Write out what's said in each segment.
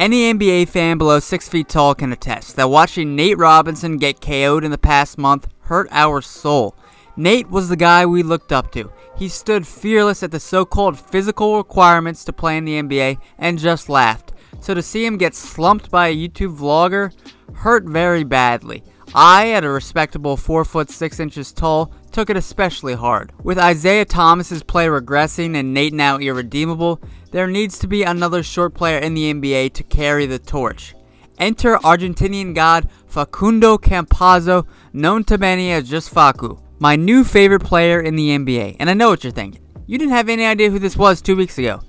Any NBA fan below 6 feet tall can attest that watching Nate Robinson get KO'd in the past month hurt our soul. Nate was the guy we looked up to. He stood fearless at the so-called physical requirements to play in the NBA and just laughed. So to see him get slumped by a YouTube vlogger hurt very badly. I, at a respectable 4 foot 6 inches tall, took it especially hard. With Isaiah Thomas's play regressing and Nate now irredeemable, there needs to be another short player in the NBA to carry the torch. Enter Argentinian god Facundo Campazzo, known to many as just Facu, my new favorite player in the NBA. And I know what you're thinking. You didn't have any idea who this was 2 weeks ago.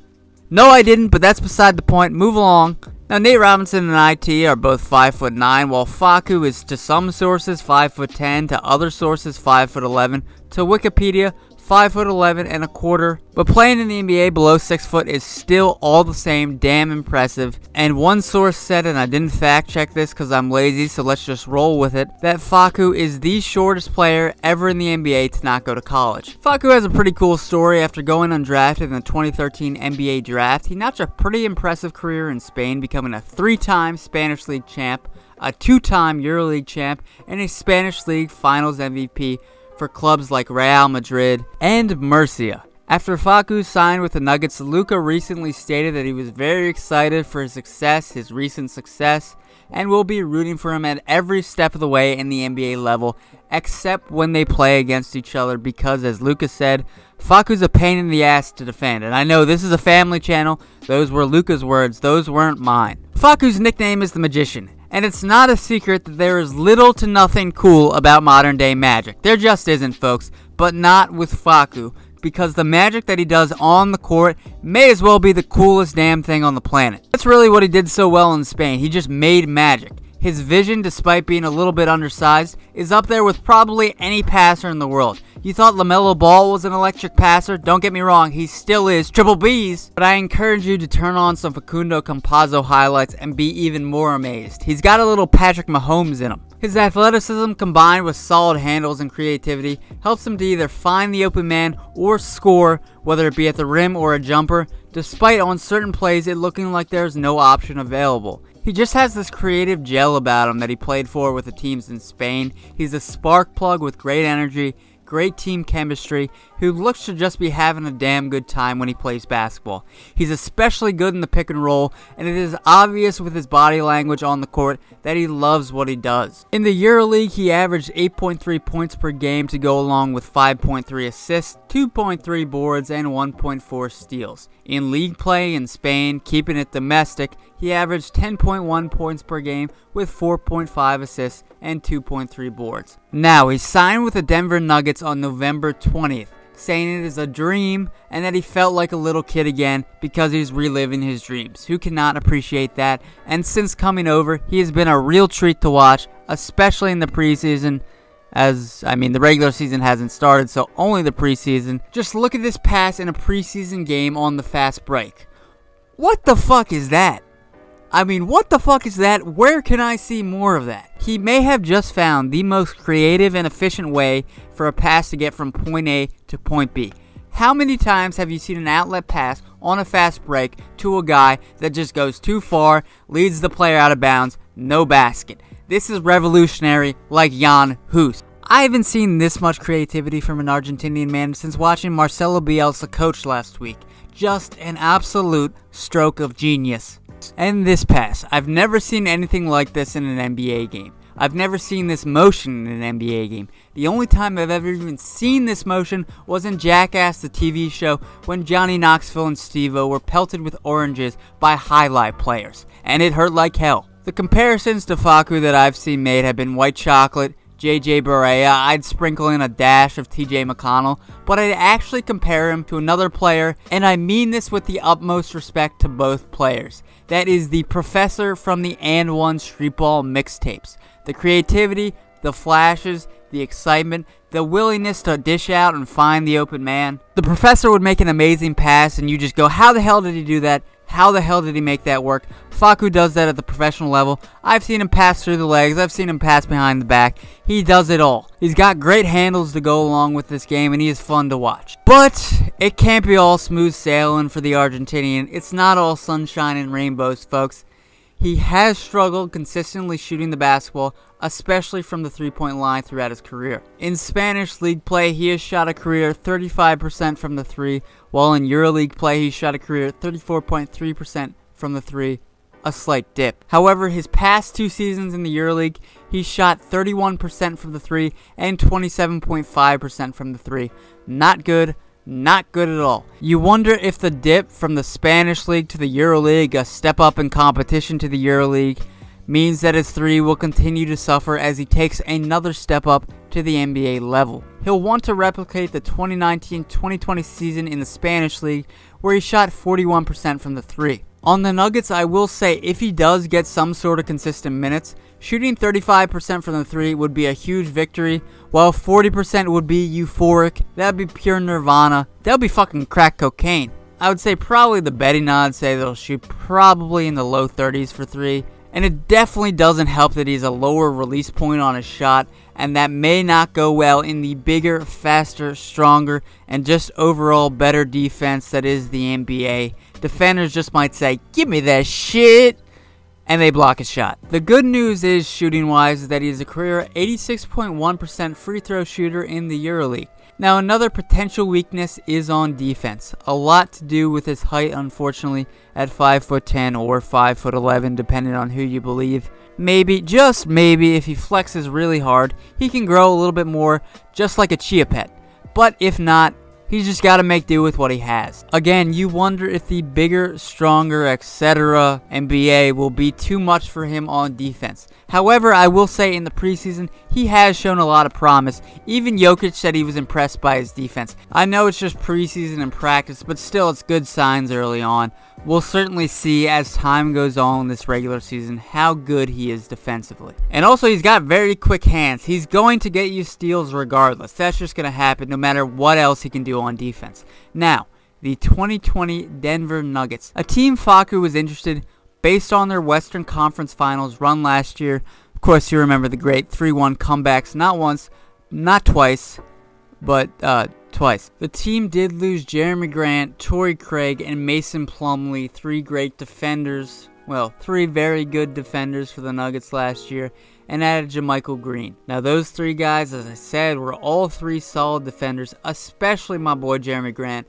No, I didn't, but that's beside the point. Move along. Now, Nate Robinson and IT are both 5'9", while Facu is to some sources 5'10", to other sources 5'11", to Wikipedia 5'11" and a quarter. But playing in the NBA below 6 foot is still all the same damn impressive. And one source said, and I didn't fact check this because I'm lazy, so let's just roll with it, that Facu is the shortest player ever in the NBA to not go to college. Facu has a pretty cool story. After going undrafted in the 2013 NBA draft, he notched a pretty impressive career in Spain, becoming a 3-time Spanish League champ, a 2-time EuroLeague champ, and a Spanish League Finals MVP for clubs like Real Madrid and Murcia. After Facu signed with the Nuggets, Luka recently stated that he was very excited for his success, his recent success, and will be rooting for him at every step of the way in the NBA level, except when they play against each other because, as Luka said, Facu's a pain in the ass to defend. And I know this is a family channel. Those were Luka's words. Those weren't mine. Facu's nickname is the Magician. And it's not a secret that there is little to nothing cool about modern day magic. There just isn't, folks, but not with Facu, because the magic that he does on the court may as well be the coolest damn thing on the planet. That's really what he did so well in Spain. He just made magic. His vision, despite being a little bit undersized, is up there with probably any passer in the world. You thought LaMelo Ball was an electric passer? Don't get me wrong, he still is. Triple Bs. But I encourage you to turn on some Facundo Campazzo highlights and be even more amazed. He's got a little Patrick Mahomes in him. His athleticism combined with solid handles and creativity helps him to either find the open man or score, whether it be at the rim or a jumper, despite on certain plays it looking like there's no option available. He just has this creative gel about him that he played for with the teams in Spain. He's a spark plug with great energy, great team chemistry, who looks to just be having a damn good time when he plays basketball. He's especially good in the pick and roll, and it is obvious with his body language on the court that he loves what he does. In the EuroLeague, he averaged 8.3 points per game to go along with 5.3 assists, 2.3 boards, and 1.4 steals. In league play in Spain, keeping it domestic, he averaged 10.1 points per game with 4.5 assists and 2.3 boards. Now, he signed with the Denver Nuggets on November 20th, saying it is a dream and that he felt like a little kid again because he's reliving his dreams. Who cannot appreciate that? And since coming over, he has been a real treat to watch, especially in the preseason. The regular season hasn't started, so only the preseason. Just look at this pass in a preseason game on the fast break. What the fuck is that? What the fuck is that? Where can I see more of that? He may have just found the most creative and efficient way for a pass to get from point A to point B. How many times have you seen an outlet pass on a fast break to a guy that just goes too far, leads the player out of bounds, no basket? This is revolutionary, like Jan Hus. I haven't seen this much creativity from an Argentinian man since watching Marcelo Bielsa coach last week. Just an absolute stroke of genius. And this pass, I've never seen anything like this in an NBA game. I've never seen this motion in an NBA game. The only time I've ever even seen this motion was in Jackass, the TV show, when Johnny Knoxville and Steve-O were pelted with oranges by highlight players. And it hurt like hell. The comparisons to Facu that I've seen made have been white chocolate, JJ Barea, I'd sprinkle in a dash of TJ McConnell, but I'd actually compare him to another player, and I mean this with the utmost respect to both players. That is the professor from the And One Streetball mixtapes. The creativity, the flashes, the excitement, the willingness to dish out and find the open man. The professor would make an amazing pass, and you just go, how the hell did he do that? How the hell did he make that work? Facu does that at the professional level. I've seen him pass through the legs. I've seen him pass behind the back. He does it all. He's got great handles to go along with this game, and he is fun to watch. But it can't be all smooth sailing for the Argentinian. It's not all sunshine and rainbows, folks. He has struggled consistently shooting the basketball, especially from the three-point line throughout his career. In Spanish league play, he has shot a career 35% from the three, while in EuroLeague play, he shot a career 34.3% from the three, a slight dip. However, his past two seasons in the EuroLeague, he shot 31% from the three and 27.5% from the three. Not good. Not good at all. You wonder if the dip from the Spanish League to the EuroLeague, a step up in competition to the EuroLeague, means that his three will continue to suffer as he takes another step up to the NBA level. He'll want to replicate the 2019-2020 season in the Spanish League, where he shot 41% from the three. On the Nuggets, I will say if he does get some sort of consistent minutes, shooting 35% from the three would be a huge victory, while 40% would be euphoric. That'd be pure nirvana. That'd be fucking crack cocaine. I would say probably the betting odds say that he'll shoot probably in the low 30s for three, and it definitely doesn't help that he's a lower release point on his shot, and that may not go well in the bigger, faster, stronger, and just overall better defense that is the NBA. Defenders just might say, "Give me that shit," and they block his shot. The good news is, shooting-wise, that he is a career 86.1% free throw shooter in the EuroLeague. Now, another potential weakness is on defense. A lot to do with his height, unfortunately, at 5'10" or 5'11", depending on who you believe. Maybe, just maybe, if he flexes really hard, he can grow a little bit more, just like a chia pet. But if not, he's just got to make do with what he has. Again, you wonder if the bigger, stronger, etc. NBA will be too much for him on defense. However, I will say in the preseason, he has shown a lot of promise. Even Jokic said he was impressed by his defense. I know it's just preseason and practice, but still it's good signs early on. We'll certainly see as time goes on this regular season how good he is defensively. And also, he's got very quick hands. He's going to get you steals regardless. That's just going to happen no matter what else he can do on defense. Now, the 2020 Denver Nuggets, a team Facu was interested in based on their Western Conference Finals run last year. Of course, you remember the great 3-1 comebacks, not once, not twice, but twice. The team did lose Jeremy Grant, Torrey Craig, and Mason Plumlee, three great defenders, well, three very good defenders for the Nuggets last year, and added Jermichael Green. Now, those three guys, as I said, were all three solid defenders, especially my boy Jeremy Grant.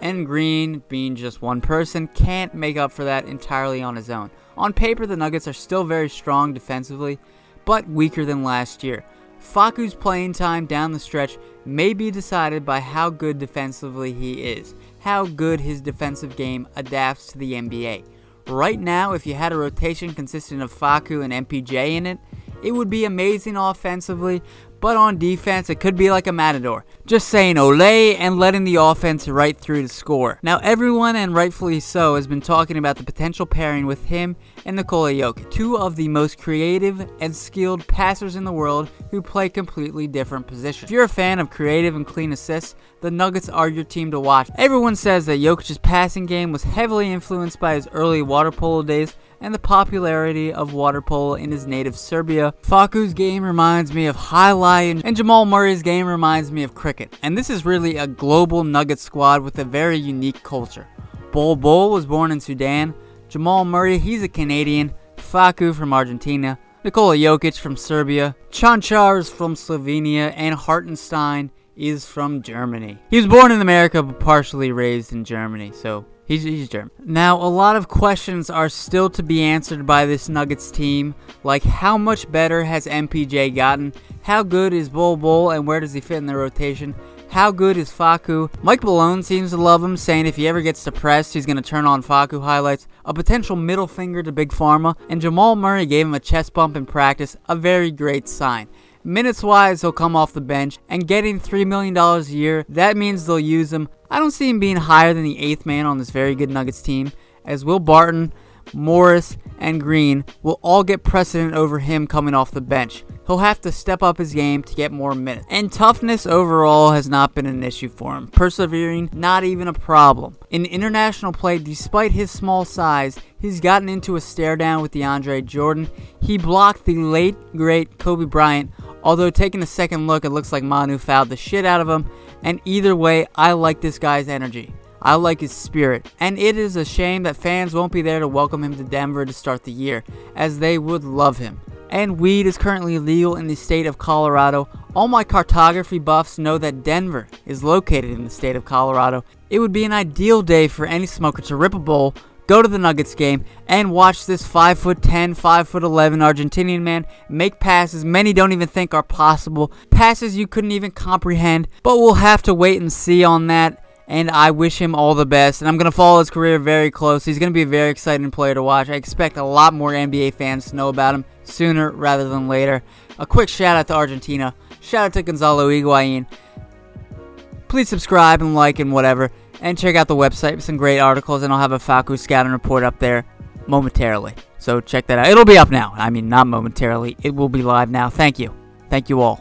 And Green, being just one person, can't make up for that entirely on his own. On paper, the Nuggets are still very strong defensively, but weaker than last year. Facu's playing time down the stretch may be decided by how good defensively he is, how good his defensive game adapts to the NBA. Right now, if you had a rotation consisting of Facu and MPJ in it, it would be amazing offensively, but on defense, it could be like a matador, just saying ole and letting the offense right through to score. Now, everyone, and rightfully so, has been talking about the potential pairing with him and Nikola Jokic, two of the most creative and skilled passers in the world who play completely different positions. If you're a fan of creative and clean assists, the Nuggets are your team to watch. Everyone says that Jokic's passing game was heavily influenced by his early water polo days and the popularity of water polo in his native Serbia. Facu's game reminds me of highlight, and Jamal Murray's game reminds me of cricket. And this is really a global Nugget squad with a very unique culture. Bol Bol was born in Sudan. Jamal Murray, he's a Canadian. Facu from Argentina. Nikola Jokic from Serbia. Čančar is from Slovenia. And Hartenstein is from Germany. He was born in America but partially raised in Germany, so he's German. Now, a lot of questions are still to be answered by this Nuggets team, like how much better has MPJ gotten? How good is Bol Bol and where does he fit in the rotation? How good is Facu? Mike Malone seems to love him, saying if he ever gets depressed, he's going to turn on Facu highlights, a potential middle finger to Big Pharma, and Jamal Murray gave him a chest bump in practice, a very great sign. Minutes-wise, he'll come off the bench, and getting $3 million a year, that means they'll use him. I don't see him being higher than the 8th man on this very good Nuggets team, as Will Barton, Morris, and Green will all get precedent over him coming off the bench. He'll have to step up his game to get more minutes. And toughness overall has not been an issue for him. Persevering, not even a problem. In international play, despite his small size, he's gotten into a stare down with DeAndre Jordan. He blocked the late, great Kobe Bryant, although taking a second look, it looks like Manu fouled the shit out of him. And either way, I like this guy's energy. I like his spirit, and it is a shame that fans won't be there to welcome him to Denver to start the year, as they would love him. And weed is currently legal in the state of Colorado. All my cartography buffs know that Denver is located in the state of Colorado. It would be an ideal day for any smoker to rip a bowl, go to the Nuggets game, and watch this 5'10", 5'11" Argentinian man make passes many don't even think are possible, passes you couldn't even comprehend, but we'll have to wait and see on that, and I wish him all the best, and I'm going to follow his career very close. He's going to be a very exciting player to watch. I expect a lot more NBA fans to know about him sooner rather than later. A quick shout out to Argentina, shout out to Gonzalo Higuain. Please subscribe and like and whatever. And check out the website with some great articles, and I'll have a Facu scouting report up there momentarily. So check that out. It'll be up now. I mean, not momentarily. It will be live now. Thank you. Thank you all.